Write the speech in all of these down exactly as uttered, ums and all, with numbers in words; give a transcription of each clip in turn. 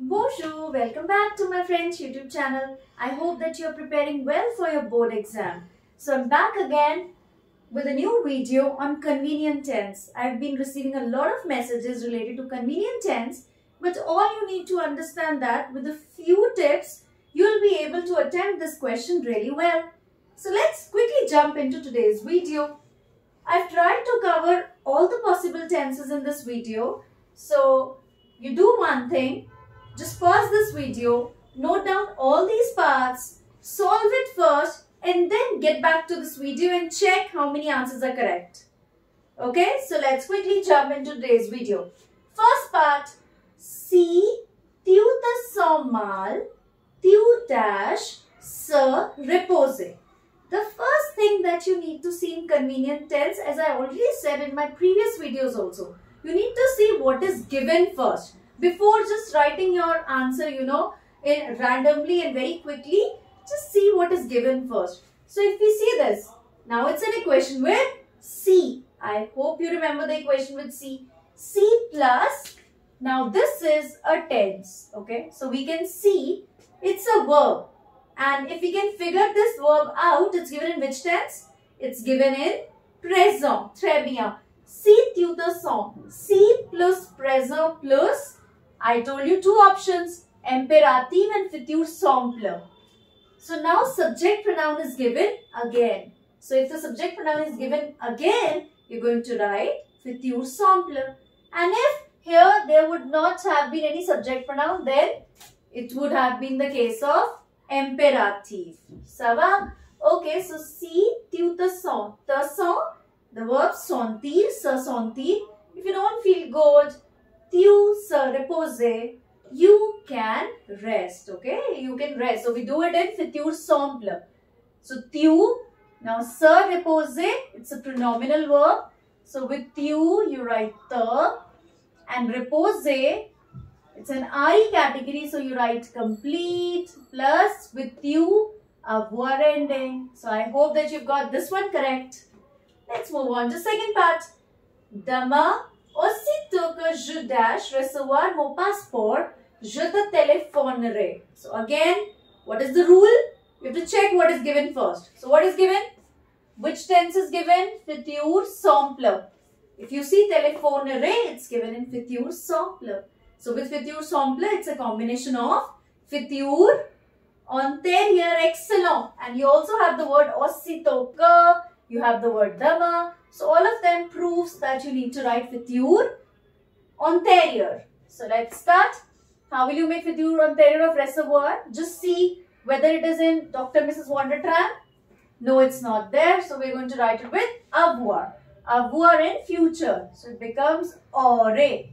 Bonjour, welcome back to my friend's YouTube channel. I hope that you're preparing well for your board exam. So I'm back again with a new video on convenient tense. I've been receiving a lot of messages related to convenient tense, but all you need to understand that with a few tips, you'll be able to attempt this question really well. So let's quickly jump into today's video. I've tried to cover all the possible tenses in this video. So you do one thing. Just pause this video, note down all these parts, solve it first, and then get back to this video and check how many answers are correct. Okay, so let's quickly jump into today's video. First part, si tiuta so mal, tiutash se repose. The first thing that you need to see in convenient tense, as I already said in my previous videos also, you need to see what is given first. Before just writing your answer, you know, in randomly and very quickly, just see what is given first. So if we see this, now it's an equation with C. I hope you remember the equation with C. C plus, now this is a tense, okay? So we can see it's a verb. And if we can figure this verb out, it's given in which tense? It's given in present. Très bien. C tutor song. C plus present plus, I told you two options, imperative and futur simple. So now subject pronoun is given again. So if the subject pronoun is given again, you're going to write futur simple. And if here there would not have been any subject pronoun, then it would have been the case of imperative. Sava? Okay, so si tu ta son. Ta son, the verb sentir, se sentir. If you don't feel good, you sir repose, you can rest. Okay, you can rest. So we do it in futur simple. So you, now sir repose, it's a pronominal verb. So with you, you write the, and repose, it's an re category. So you write complete plus with you avoir ending. So I hope that you've got this one correct. Let's move on to second part. Dama. Aussitôt que je dash recevoir mon passeport, je te téléphonerai. So again, what is the rule? You have to check what is given first. So what is given? Which tense is given? Futur simple. If you see téléphonerai, it's given in futur simple. So with futur simple, it's a combination of futur, antérieur, excellent. And you also have the word aussitôt que, you have the word dama. So all of them proves that you need to write futur antérieur. So let's start. How will you make futur antérieur of reservoir? Just see whether it is in Doctor Missus Wandertram. No, it's not there. So we're going to write it with avoir. Avoir in future. So it becomes aurai,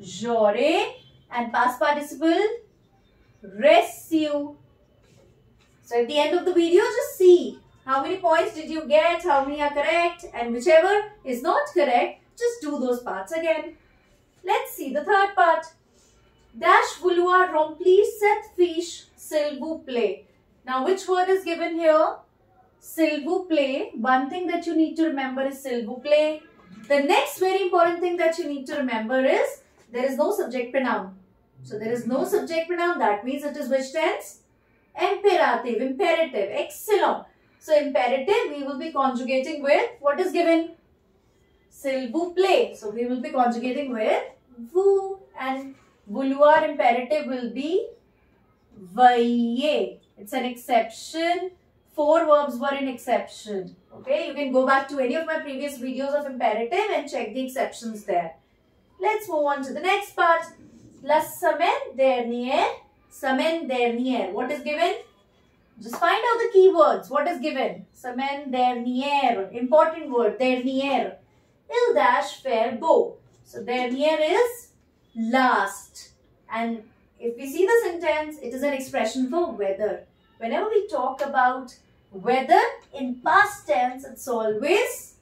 j'aurai, and past participle reçu. So at the end of the video, just see how many points did you get, how many are correct, and whichever is not correct, just do those parts again. Let's see the third part. Dash vouloir remplir cette fiche, s'il vous plaît. Now, which word is given here? S'il vous plaît. One thing that you need to remember is s'il vous plaît. The next very important thing that you need to remember is there is no subject pronoun. So, there is no subject pronoun. That means it is which tense? Imperative, imperative, excellent. So, imperative, we will be conjugating with what is given? S'il vous plaît. So, we will be conjugating with vous, and vouloir imperative will be veuillez. It's an exception. Four verbs were in exception. Okay, you can go back to any of my previous videos of imperative and check the exceptions there. Let's move on to the next part. La semaine dernière. Semaine dernière. What is given? Just find out the keywords. What is given? Semaine dernière. Important word. Dernière. Il dash faire beau. So dernière is last. And if we see the sentence, it is an expression for weather. Whenever we talk about weather in past tense, it's always,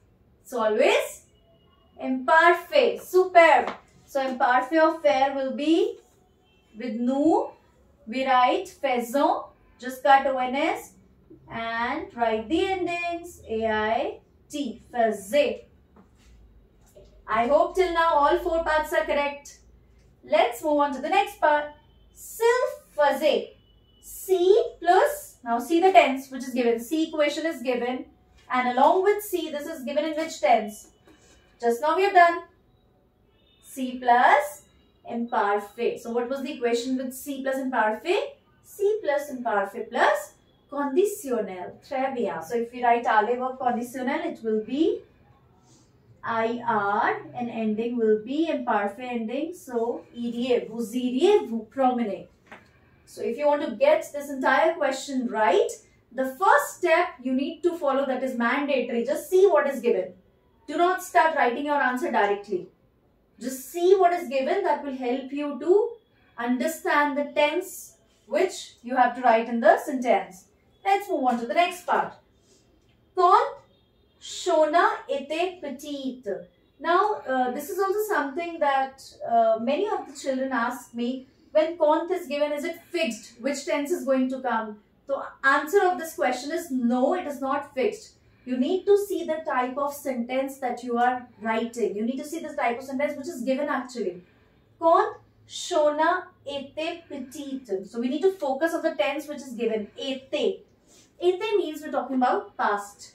it's always imparfait. Superb. So imparfait or faire will be with nous. We write faisons. Just cut ons and write the endings A I T, faisait. I hope till now all four parts are correct. Let's move on to the next part. Self-fuzzy. C plus, now see the tense which is given. C equation is given. And along with C, this is given in which tense? Just now we have done. C plus imparfait. So what was the equation with C plus imparfait? C plus imparfait plus conditionnel. Très bien. So if we write ale verb conditionnel, it will be I R and ending will be imparfait ending. So irez, vous irez, vous promenez. So if you want to get this entire question right, the first step you need to follow, that is mandatory. Just see what is given. Do not start writing your answer directly. Just see what is given. That will help you to understand the tense which you have to write in the sentence. Let's move on to the next part. Quand Shona était petite. Now, uh, this is also something that uh, many of the children ask me. When quand is given, is it fixed? Which tense is going to come? So, answer of this question is no, it is not fixed. You need to see the type of sentence that you are writing. You need to see the type of sentence which is given actually. Quand Shona était petite. So, we need to focus on the tense which is given. Était. Était means we're talking about past.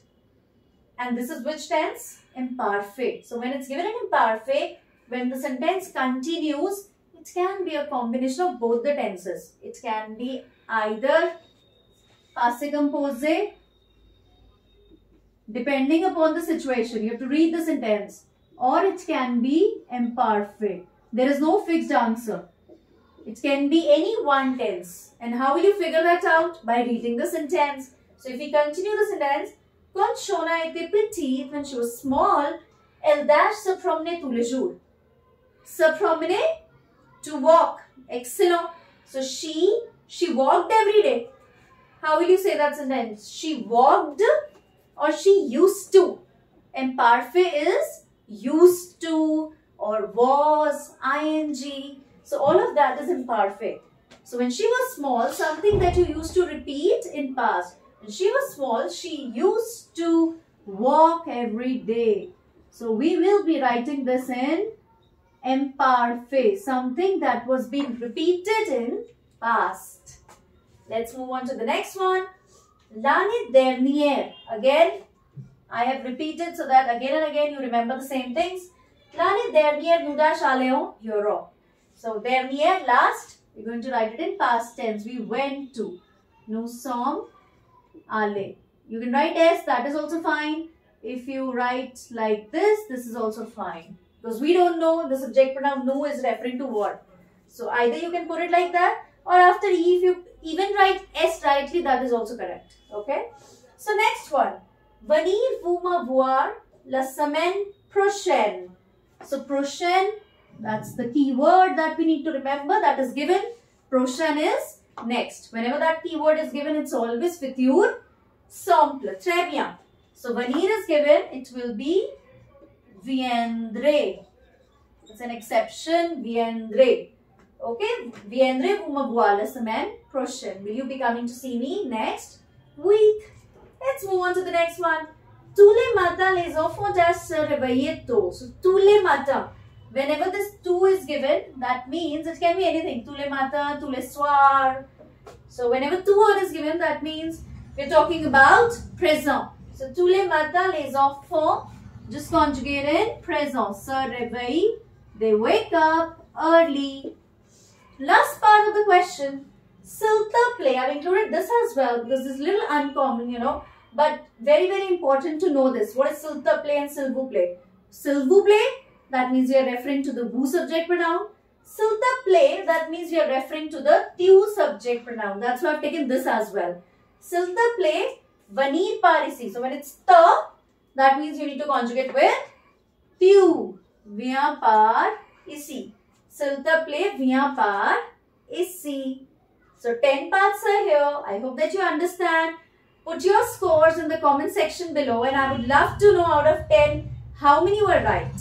And this is which tense? Imparfait. So, when it's given in imparfait, when the sentence continues, it can be a combination of both the tenses. It can be either passé composé, depending upon the situation. You have to read the sentence. Or it can be imparfait. There is no fixed answer. It can be any one tense. And how will you figure that out? By reading the sentence. So, if we continue the sentence, quand Shona était petite, when she was small, elle dash se promenait tous les jours. Se promener, to walk. Excellent. So she, she walked every day. How will you say that sentence? She walked or she used to. Imparfait is used to or was, ing. So all of that is imparfait. So when she was small, something that you used to repeat in past. When she was small, she used to walk every day. So we will be writing this in imparfait, something that was being repeated in past. Let's move on to the next one. L'année dernière. Again, I have repeated so that again and again you remember the same things. L'année dernière, nous dash allions Europe. So, dernière, last, we're going to write it in past tense. We went to. Nous sommes. Ale. You can write S, that is also fine. If you write like this, this is also fine. Because we don't know the subject pronoun nous is referring to what. So either you can put it like that, or after E, if you even write S directly, that is also correct. Okay. So next one. Venir vous me voir la semaine prochaine. So prochaine, that's the key word that we need to remember, that is given. Prochaine is next. Whenever that keyword is given, it's always with your sample. Très bien. So, venir is given, it will be viendre. It's an exception, viendre. Okay, viendre vous me voir la semaine prochaine. Will you be coming to see me next week? Let's move on to the next one. Tous les matins, les enfants doivent se réveiller tôt. So, tous les matins. Whenever this to is given, that means it can be anything. Tous les matins, tous les soirs. So, whenever to word is given, that means we're talking about present. So, tous les matins, les enfants, just conjugate in present. Se réveillent, they wake up early. Last part of the question, s'il te plaît. I've included this as well because it's a little uncommon, you know. But very, very important to know this. What is s'il te plaît and s'il vous plaît? S'il vous plaît, that means we are referring to the vous subject pronoun. S'il te plaît, that means we are referring to the tu subject pronoun. That's why I've taken this as well. S'il te plaît, venir par ici. So when it's te, that means you need to conjugate with tu. Viens par ici. S'il te plaît, viens par ici. So ten parts are here. I hope that you understand. Put your scores in the comment section below, and I would love to know out of ten how many were right.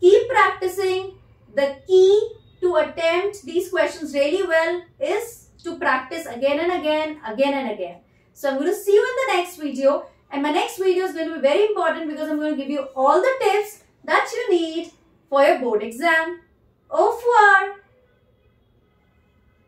Keep practicing. The key to attempt these questions really well is to practice again and again, again and again. So I'm going to see you in the next video, and my next video is going to be very important because I'm going to give you all the tips that you need for your board exam. Au revoir!